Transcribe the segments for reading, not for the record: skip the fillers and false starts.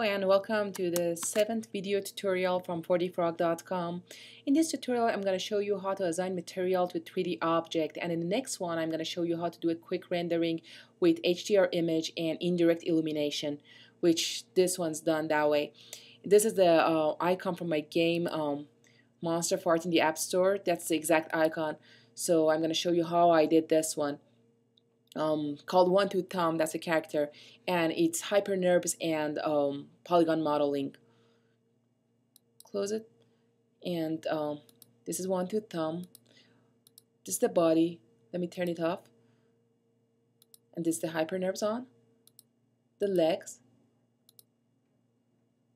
Hello and welcome to the 7th video tutorial from 4dfrog.com. In this tutorial I'm going to show you how to assign material to a 3D object, and in the next one I'm going to show you how to do a quick rendering with HDR image and indirect illumination, which this one's done that way. This is the icon from my game Monster Farts in the App Store. That's the exact icon, so I'm going to show you how I did this one. Called One-Tooth Thumb, that's a character, and it's HyperNURBS and polygon modeling. Close it, and this is One-Tooth Thumb. This is the body. Let me turn it off. And this is the HyperNURBS on. The legs,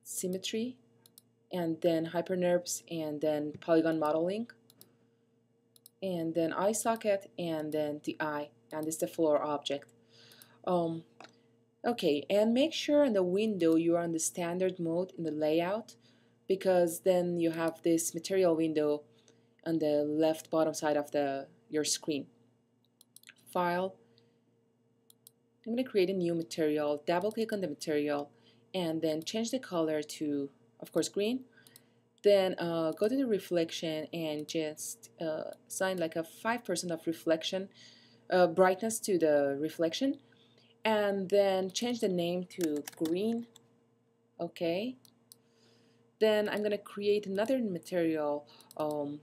symmetry, and then HyperNURBS, and then polygon modeling, and then eye socket, and then the eye. And it's the floor object. Okay, and make sure in the window you are on the standard mode in the layout, because then you have this material window on the left bottom side of your screen. File. I'm going to create a new material. Double click on the material and then change the color to, of course, green. Then go to the reflection and just assign like a 5% of reflection. Brightness to the reflection, and then change the name to green. Okay, then I'm gonna create another material.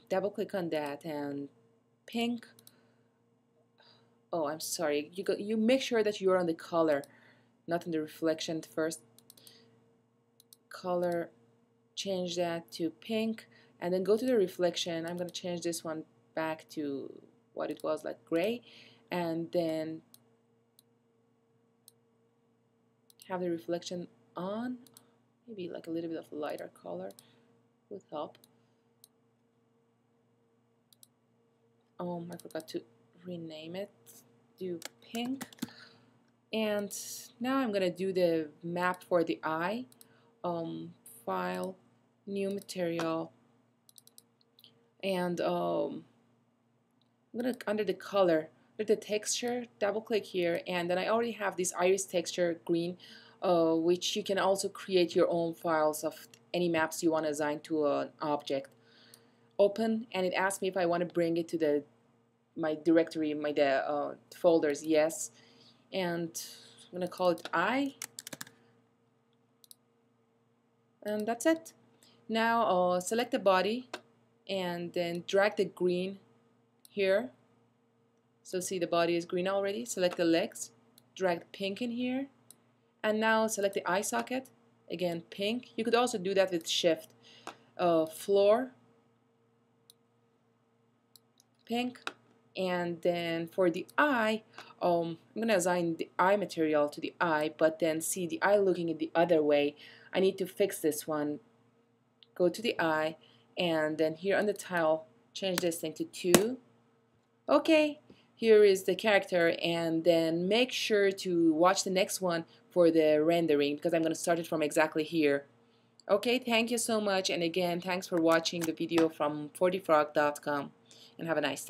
Double click on that and pink. Oh, I'm sorry, you make sure that you're on the color, not on the reflection first. Color, change that to pink, and then go to the reflection. I'm gonna change this one back to what it was, like gray, and then have the reflection on. Maybe like a little bit of lighter color would help. I forgot to rename it. Do pink. And now I'm gonna do the map for the eye. File, new material, and I'm gonna, under the color, under the texture, double click here, and then I already have this iris texture green, which you can also create your own files of any maps you want to assign to an object. Open, and it asks me if I want to bring it to my directory, my folders. Yes, and I'm gonna call it eye, and that's it. Now select the body, and then drag the green here. So see, the body is green already. Select the legs, drag the pink in here, and now select the eye socket, again pink. You could also do that with shift. Floor, pink, and then for the eye, I'm gonna assign the eye material to the eye, but then see, the eye looking at the other way. I need to fix this one. Go to the eye, and then here on the tile change this thing to 2. Okay, here is the character, and then make sure to watch the next one for the rendering, because I'm going to start it from exactly here. Okay, thank you so much, and again, thanks for watching the video from 4dfrog.com, and have a nice day.